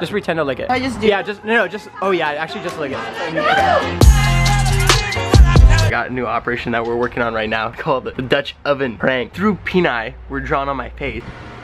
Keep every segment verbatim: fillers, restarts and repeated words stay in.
Just pretend to lick it. I just do. Yeah, just no, no, just oh yeah, actually just lick it. I got a new operation that we're working on right now called the Dutch oven prank. Through peni were drawn on my face.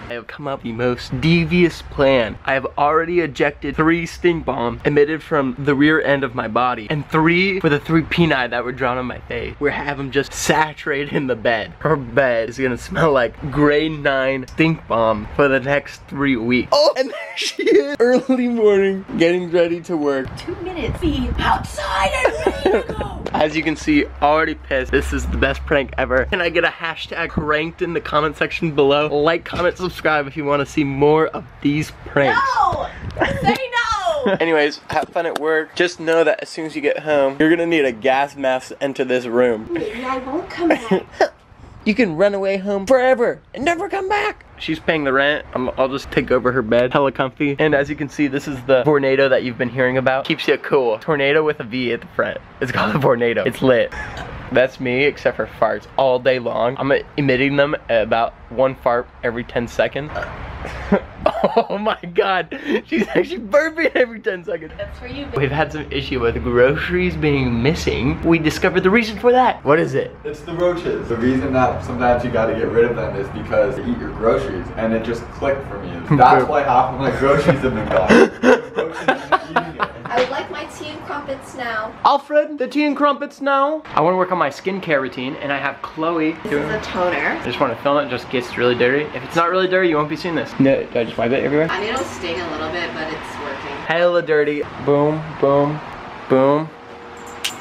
I have come up with the most devious plan. I have already ejected three stink bombs emitted from the rear end of my body and three for the three peni that were drawn on my face. We have them just saturated in the bed. Her bed is gonna smell like grade nine stink bomb for the next three weeks. Oh, and there she is, early morning, getting ready to work. Two minutes, be outside, I need to go. As you can see, already pissed. This is the best prank ever. Can I get a hashtag cranked in the comment section below? Like, comment, subscribe if you want to see more of these pranks. No! Say no! Anyways, have fun at work. Just know that as soon as you get home, you're gonna need a gas mask to enter this room. Maybe I won't come back. You can run away home forever and never come back. She's paying the rent. I'm, I'll just take over her bed. Hella comfy. And as you can see, this is the tornado that you've been hearing about. Keeps you cool. Tornado with a V at the front. It's called a tornado. It's lit. That's me, except for farts all day long. I'm emitting them at about one fart every ten seconds. Oh my god, she's actually burping every ten seconds. That's for you, baby. We've had some issue with groceries being missing. We discovered the reason for that. What is it? It's the roaches. The reason that sometimes you gotta get rid of them is because they eat your groceries, and it just clicked for me. That's why half of my groceries have been gone. I would like my tea and crumpets now. Alfred, the tea and crumpets now. I want to work on my skincare routine, and I have Chloe. This doing is a toner. I just want to film it, just gets really dirty. If it's not really dirty, you won't be seeing this. No, did I just wipe it everywhere? I mean, it'll sting a little bit, but it's working. Hella dirty. Boom, boom, boom.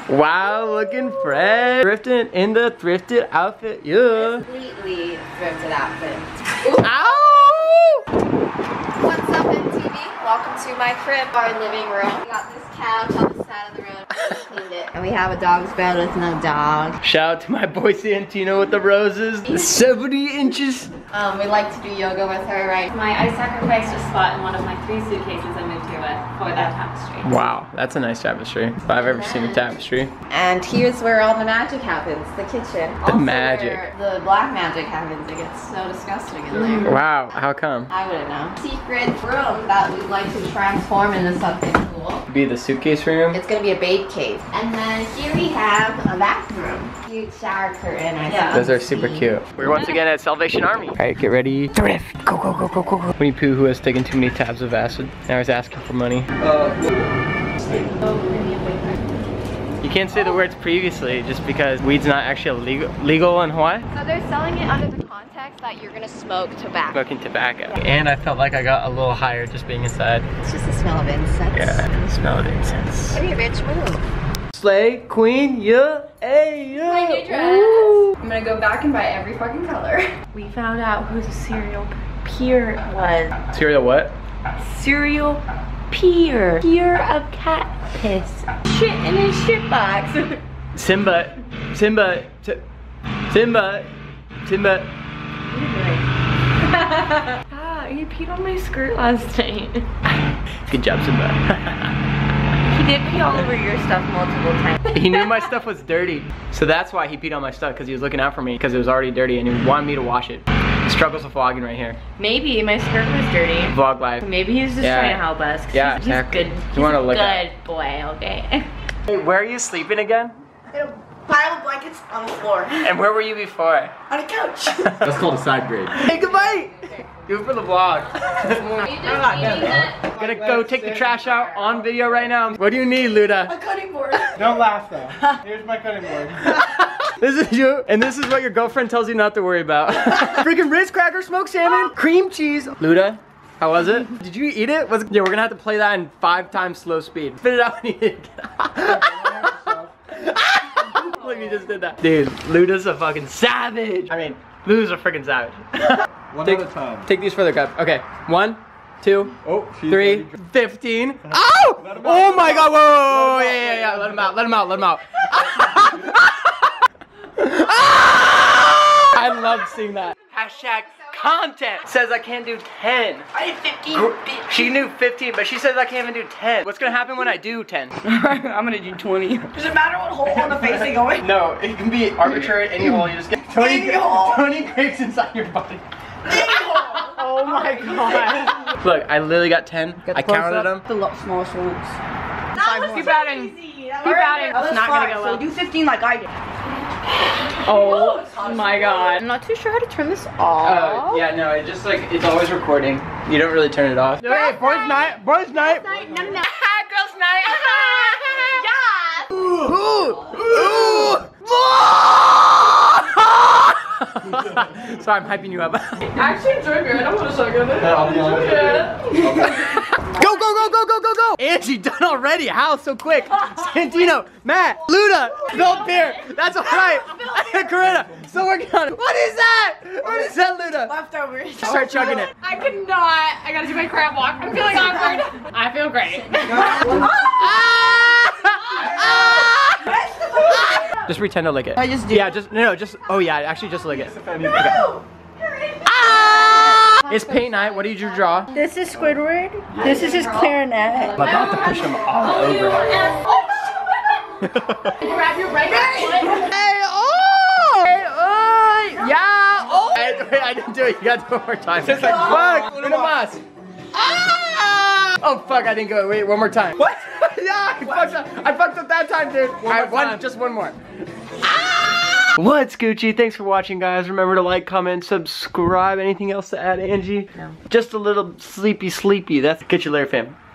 Wow, looking fresh. Thrifted in the thrifted outfit, yeah. Completely thrifted outfit. Ow! What's up, M T V? Welcome to my crib, our living room. We got this couch on the side of the road, we cleaned it. And we have a dog's bed with no dog. Shout out to my boy Santino with the roses. seventy inches. Um, we like to do yoga with her, right? My, I sacrificed a spot in one of my three suitcases I moved here with for that tapestry. Wow, that's a nice tapestry. If I've ever seen a tapestry. And here's where all the magic happens, the kitchen. The also magic. The black magic happens. It gets so disgusting in there. Wow, how come? I wouldn't know. Secret room that we like to transform into something cool. Be the suitcase room. It's gonna be a babe cave. And then here we have a bathroom. Cute shower curtain. I yeah. Those are super cute. We're once again at Salvation Army. Alright, get ready. Thrift. Go, go, go, go, go, go. Winnie Pooh, who has taken too many tabs of acid. Now he's asking for money. Uh, you can't say the words previously just because weed's not actually legal, legal in Hawaii. So they're selling it under the context that you're gonna smoke tobacco. Smoking tobacco. Yeah. And I felt like I got a little higher just being inside. It's just the smell of incense. Yeah, the smell of incense. Give me a rich move. Slay, queen, yeah, hey, yeah. My new dress. Ooh. I'm gonna go back and buy every fucking color. We found out who the serial peer was. Serial what? Serial peer. Peer of cat piss. Shit in his shit box. Simba. Simba. Simba. Timba. What are you doing? Ah, he peed on my skirt last night. Good job, Simba. He did pee all over your stuff multiple times. He knew my stuff was dirty. So that's why he peed on my stuff, because he was looking out for me, because it was already dirty and he wanted me to wash it. He struggles with vlogging right here. Maybe my skirt was dirty. Vlog life. Maybe he's just yeah. trying to help us. Yeah, he's, exactly. He's good. You want to look good up. Boy, okay. Hey, where are you sleeping again? It'll pile of blankets on the floor. And where were you before? On a couch. That's called a side grade. Hey, goodbye. Do it for the vlog. I'm gonna go take the trash out on video right now. What do you need, Luda? A cutting board. Don't laugh though. Here's my cutting board. This is you, and this is what your girlfriend tells you not to worry about. Freaking Ritz cracker, smoked salmon, cream cheese. Luda, how was it? Did you eat it? What's, yeah, we're gonna have to play that in five times slow speed. Spit it out when you eat it. You just did that. Dude, Luda's a fucking savage. I mean, Luda's a freaking savage. One take, at a time. Take these for the cup. Okay, one, two, oh, three, fifteen. Oh! Let him out. Oh my god, whoa, whoa, whoa, yeah, yeah, yeah, let him out, let him out, let him out. I love seeing that. Hashtag content. Says I can't do ten. I did fifteen. She knew fifteen, but she says I can't even do ten. What's gonna happen when I do ten? I'm gonna do twenty. Does it matter what hole on the face they go in? No, it can be arbitrary, any hole. You just get twenty grapes inside your body. Any hole! Oh my god. Look, I literally got ten. I counted them. It's a lot smaller ones. That was keep batting. Keep batting. It's not gonna go well. So do fifteen like I did. Oh my god. I'm not too sure how to turn this off. Oh, yeah, no, it just like, it's always recording. You don't really turn it off. Hey, boys night. Boys night. No, no, no. Girls night. Yeah. Sorry, I'm hyping you up. Actually, enjoy beer. I don't want to suck on it. Go, go, go, go, go, go, go! Angie, done already. How so quick? Santino, Matt, Luda, build beer. That's all right. Corinna, still working on it. What is that? What is that, Luda? Leftovers. Start chugging it. I could not. I gotta do my crab walk. I'm feeling awkward. I feel great. Just pretend to lick it. I just do. Yeah, just no, no, just oh yeah, actually just lick it. No! Okay. Ah! It's paint night. What did you draw? This is Squidward. This is his clarinet. I'm about to push him all over. Grab your right foot. Hey, oh! Hey, oh! Yeah! Oh! I, wait, I didn't do it. You got to do it one more time. It's just like fuck. Oh. Ah! Oh fuck! I didn't go. Wait, one more time. What? Yeah, I fucked up. I fucked up that time, dude. One I one, time. Just one more. Ah! What's Gucci? Thanks for watching, guys. Remember to like, comment, subscribe. Anything else to add, Angie? No. Just a little sleepy, sleepy. That's catch you later, fam.